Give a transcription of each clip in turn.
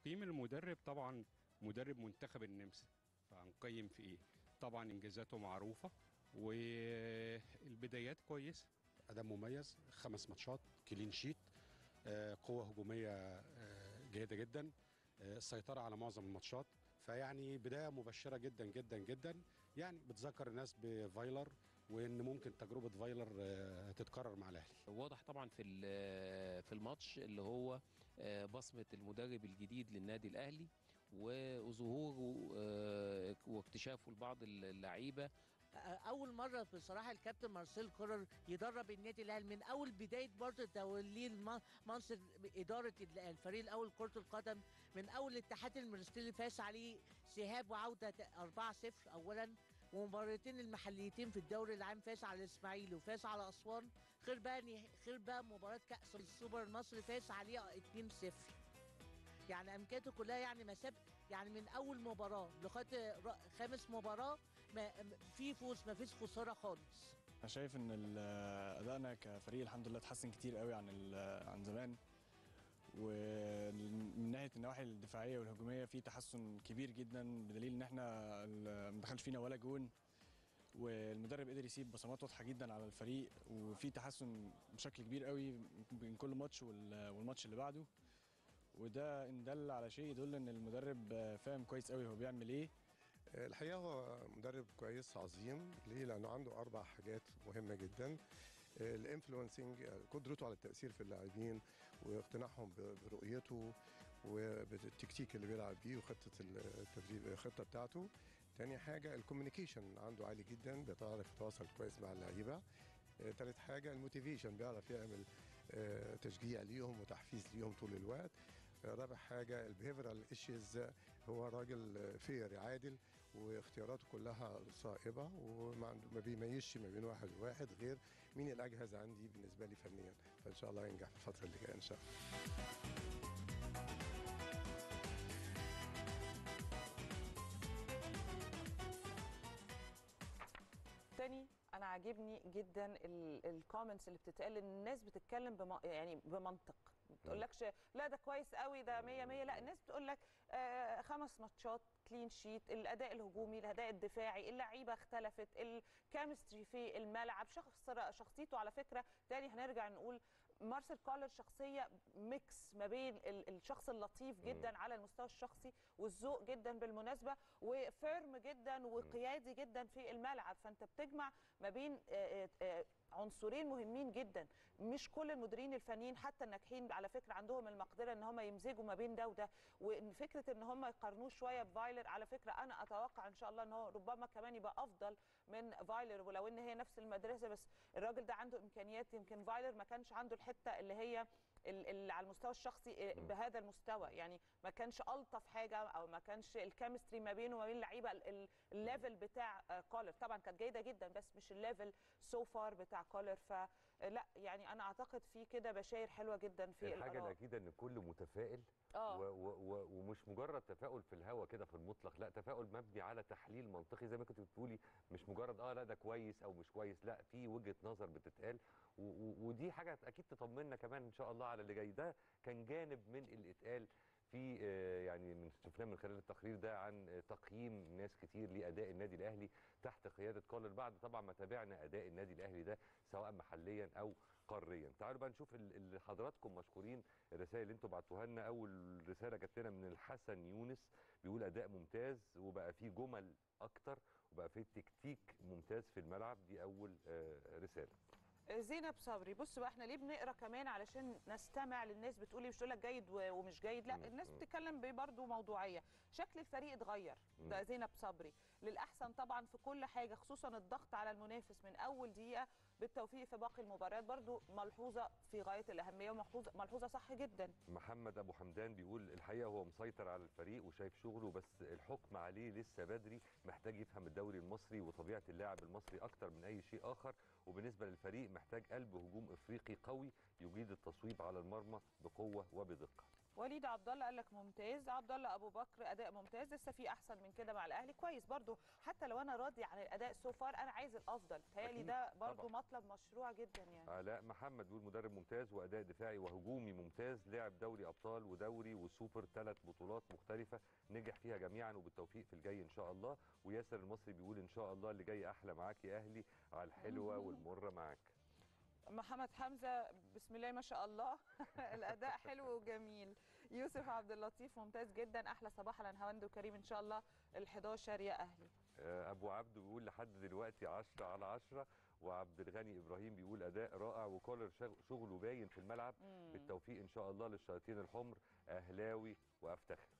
تقييم المدرب، طبعا مدرب منتخب النمسا، فهنقيم في ايه؟ طبعا انجازاته معروفه والبدايات كويسه، اداء مميز، 5 ماتشات كلين شيت، قوه هجوميه جيده جدا، السيطره على معظم الماتشات، فيعني بدايه مبشره جدا جدا جدا. يعني بتذكر الناس بفايلر، وان ممكن تجربه فايلر تتكرر مع الاهلي. واضح طبعا في الماتش اللي هو بصمه المدرب الجديد للنادي الاهلي، وظهوره واكتشافه لبعض اللعيبه. اول مره بصراحه الكابتن مارسيل كولر يدرب النادي الاهلي من اول بدايه برضه توليه منصب اداره الفريق الاول كره القدم، من اول الاتحاد المرستيلي اللي فاز عليه سهاب وعوده 4-0 اولا، ومباراتين المحليتين في الدوري العام فاز على الاسماعيلي وفاز على اسوان، خير بقى مباراه كاس السوبر المصري فاز عليه 2-0. يعني امكانياته كلها، يعني ما ساب، يعني من اول مباراه لغايه 5 مباراه في فوز، ما فيش خساره خالص. انا شايف ان ادائنا كفريق الحمد لله اتحسن كتير قوي عن زمان، ومن ناحيه النواحي الدفاعيه والهجوميه في تحسن كبير جدا، بدليل ان احنا ما دخلش فينا ولا جون، والمدرب قدر يسيب بصمات واضحه جدا على الفريق، وفي تحسن بشكل كبير قوي بين كل ماتش والماتش اللي بعده. وده ان دل على شيء يدل ان المدرب فاهم كويس قوي هو بيعمل ايه. الحقيقه هو مدرب كويس عظيم. ليه؟ لانه عنده 4 حاجات مهمه جدا: الانفلونسنج، قدرته على التاثير في اللاعبين واقتناعهم برؤيته وبالتكتيك اللي بيلعب بيه وخطه التدريب، الخطه بتاعته. تاني حاجه الكوميونيكيشن عنده عالي جدا، بيعرف يتواصل كويس مع اللعيبه. تالت حاجه الموتيفيشن، بيعرف يعمل تشجيع ليهم وتحفيز ليهم طول الوقت. رابع حاجه البيهيفيرال ايشيز، هو راجل فير عادل، واختياراته كلها صائبه، وما بيميزش ما بين واحد وواحد غير مين الاجهز عندي بالنسبه لي فنيا. فان شاء الله ينجح في الفتره اللي جايه ان شاء الله. تاني انا عاجبني جدا الكومنتس اللي بتتقال، الناس بتتكلم بمنطق، ما بتقولكش لا ده كويس قوي ده 100 100، لا الناس بتقول لك 5 ماتشات كلين شيت، الاداء الهجومي، الاداء الدفاعي، اللعيبه اختلفت، الكيمستري في الملعب، شخصيته. على فكره تاني هنرجع نقول مارسيل كولر شخصيه ميكس ما بين الشخص اللطيف جدا على المستوى الشخصي والذوق جدا بالمناسبه، وفيرم جدا وقيادي جدا في الملعب. فانت بتجمع ما بين عنصرين مهمين جدا. مش كل المديرين الفنيين حتى الناجحين على فكره عندهم المقدره ان هم يمزجوا ما بين ده وده، وان فكره ان هم يقارنوه شويه بفايلر. على فكره انا اتوقع ان شاء الله ان هو ربما كمان يبقى افضل من فايلر، ولو ان هي نفس المدرسه، بس الراجل ده عنده امكانيات. يمكن فايلر ما كانش عنده الحته اللي هي على المستوى الشخصي بهذا المستوى، يعني ما كانش الطف حاجه، او ما كانش الكيمستري ما بينه وما بين اللعيبه الليفل بتاع كولر. طبعا كانت جيده جدا بس مش الليفل سو فار بتاع كولر. فلا يعني انا اعتقد في كده بشاير حلوه جدا في الحاجه الاكيده ان كله متفائل ومش مجرد تفاؤل في الهوا كده في المطلق، لا تفاؤل مبني على تحليل منطقي زي ما كنت بتقولي، مش مجرد لا ده كويس او مش كويس، لا في وجهه نظر بتتقال، ودي حاجه اكيد تطمنا كمان ان شاء الله على اللي جاي. ده كان جانب من اللي اتقال في يعني شفناه من خلال التقرير ده عن تقييم ناس كتير لاداء النادي الاهلي تحت قياده كولر، بعد طبعا ما تابعنا اداء النادي الاهلي ده سواء محليا او قاريا. تعالوا بقى نشوف اللي حضراتكم مشكورين، الرسائل اللي انتم بعتوها لنا. اول رساله جت لنا من الحسن يونس، بيقول اداء ممتاز، وبقى فيه جمل اكتر، وبقى فيه تكتيك ممتاز في الملعب. دي اول رساله. زينب صبري، بص بقى احنا ليه بنقرا كمان؟ علشان نستمع للناس بتقولي، مش تقول لك جيد ومش جيد، لا الناس بتتكلم برضه موضوعيه. شكل الفريق اتغير، ده زينب صبري، للاحسن طبعا في كل حاجه، خصوصا الضغط على المنافس من اول دقيقه، بالتوفيق في باقي المباريات. برضه ملحوظه في غايه الاهميه، وملحوظه صح جدا. محمد ابو حمدان بيقول الحقيقه هو مسيطر على الفريق وشايف شغله، بس الحكم عليه لسه بدري، محتاج يفهم الدوري المصري وطبيعه اللاعب المصري اكتر من اي شيء اخر. وبالنسبه للفريق محتاج قلب هجوم افريقي قوي يجيد التصويب على المرمى بقوه وبدقه. وليد عبد الله قال لك ممتاز، عبد الله ابو بكر اداء ممتاز، لسه في احسن من كده مع الاهلي، كويس برضو حتى لو انا راضي عن الاداء سو فار انا عايز الافضل، تهيألي ده برضو طبعا. مطلب مشروع جدا يعني. علاء محمد بيقول مدرب ممتاز واداء دفاعي وهجومي ممتاز، لعب دوري ابطال ودوري وسوبر، 3 بطولات مختلفه نجح فيها جميعا وبالتوفيق في الجاي ان شاء الله. وياسر المصري بيقول ان شاء الله اللي جاي احلى معاك يا اهلي، على الحلوه والمره معاك. محمد حمزه بسم الله ما شاء الله الاداء حلو وجميل. يوسف عبد اللطيف ممتاز جدا، احلى صباح على نهاوند وكريم ان شاء الله ال11 يا اهلي. ابو عبده بيقول لحد دلوقتي 10 على 10. وعبد الغني ابراهيم بيقول اداء رائع وكولر شغله باين في الملعب، بالتوفيق ان شاء الله للشياطين الحمر، اهلاوي وافتخر.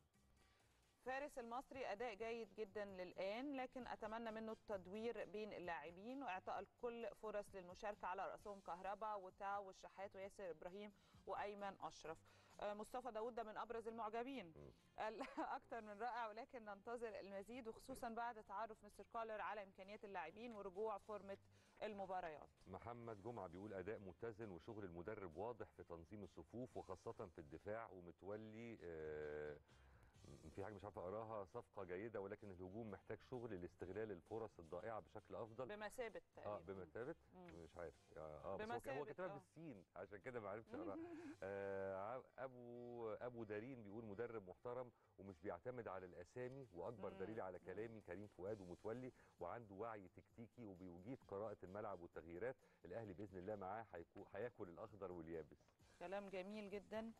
فارس المصري أداء جيد جدا للآن، لكن أتمنى منه التدوير بين اللاعبين وإعطاء الكل فرص للمشاركة، على رأسهم كهربا وتاو والشحات وياسر إبراهيم وأيمن أشرف. مصطفى داود ده من أبرز المعجبين، قال أكتر من رائع ولكن ننتظر المزيد، وخصوصا بعد تعرف مستر كولر على إمكانيات اللاعبين ورجوع فورمة المباريات. محمد جمعة بيقول أداء متزن وشغل المدرب واضح في تنظيم الصفوف وخاصة في الدفاع، ومتولي في حاجه مش عارفه اقراها، صفقه جيده ولكن الهجوم محتاج شغل لاستغلال الفرص الضائعه بشكل افضل. بمثابه تقريبا بمثابه مش عارف بمثابه هو كتبها بالسين عشان كده ما عرفتش اقراها. ابو دارين بيقول مدرب محترم ومش بيعتمد على الاسامي، واكبر دليل على كلامي كريم فؤاد ومتولي، وعنده وعي تكتيكي وبيجيد قراءه الملعب والتغييرات. الاهلي باذن الله معاه هياكل الاخضر واليابس. كلام جميل جدا.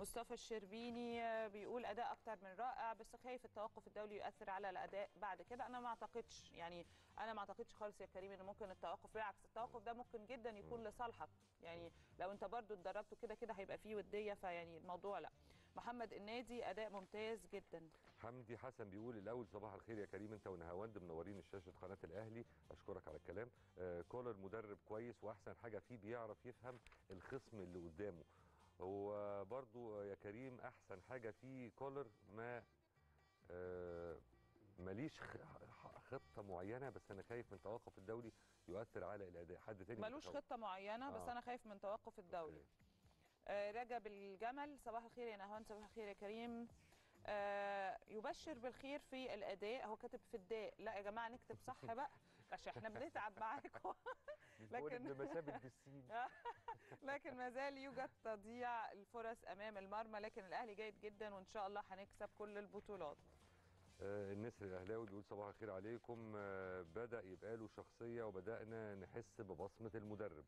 مصطفى الشربيني بيقول اداء اكتر من رائع، بس خايف التوقف الدولي يؤثر على الاداء بعد كده. انا ما اعتقدش يعني، انا ما اعتقدش خالص يا كريم ان ممكن التوقف، بالعكس التوقف ده ممكن جدا يكون لصالحك يعني، لو انت برضو اتدربت كده كده هيبقى فيه وديه، فيعني الموضوع لا. محمد النادي اداء ممتاز جدا. حمدي حسن بيقول الاول صباح الخير يا كريم، انت ونهاوند منورين الشاشه قناه الاهلي، اشكرك على الكلام. كولر مدرب كويس واحسن حاجه فيه بيعرف يفهم الخصم اللي قدامه. هو برضو يا كريم احسن حاجه في كولر ماليش خطه معينه، بس انا خايف من توقف الدولي يؤثر على الاداء. حد تاني مالوش خطه معينه بس انا خايف من توقف الدولي. رجب الجمل صباح الخير يا نهاوند، صباح الخير يا كريم، يبشر بالخير في الاداء، هو كاتب في الداء، لا يا جماعه نكتب صح بقى عشان احنا بنتعب معاكم. لكن بمثابه بالسين. لكن ما زال يوجد تضييع الفرص امام المرمى، لكن الاهلي جيد جدا وان شاء الله هنكسب كل البطولات. النسر الاهلاوي بيقول صباح الخير عليكم، بدا يبقى له شخصيه وبدانا نحس ببصمه المدرب.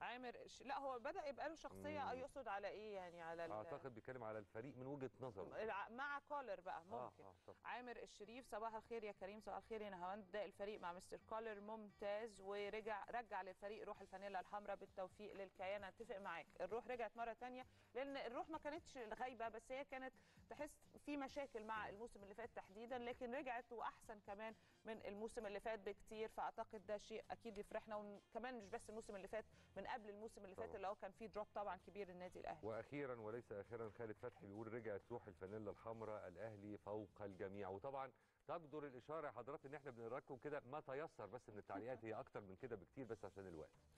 عامر لا هو بدا يبقى له شخصيه، يقصد على ايه يعني؟ على اعتقد بيتكلم على الفريق من وجهه نظره مع كولر بقى ممكن. عامر الشريف صباح الخير يا كريم، صباح الخير يا نهاوند، ده الفريق مع مستر كولر ممتاز ورجع للفريق روح الفانيلا الحمراء، بالتوفيق للكيانه. اتفق معاك، الروح رجعت مره ثانيه، لان الروح ما كانتش غايبه بس هي كانت تحس في مشاكل مع الموسم اللي فات تحديدا، لكن رجعت واحسن كمان من الموسم اللي فات بكتير، فاعتقد ده شيء اكيد يفرحنا، وكمان مش بس الموسم اللي فات، من قبل الموسم اللي فات اللي هو كان فيه دروب طبعا كبير للنادي الاهلي. واخيرا وليس اخيرا خالد فتحي بيقول رجعت روح الفانيلا الحمراء، الاهلي فوق الجميع. وطبعا تقدر الاشاره يا حضرات ان احنا بنراكم كده ما تيسر بس من التعليقات، هي اكتر من كده بكتير بس عشان الوقت.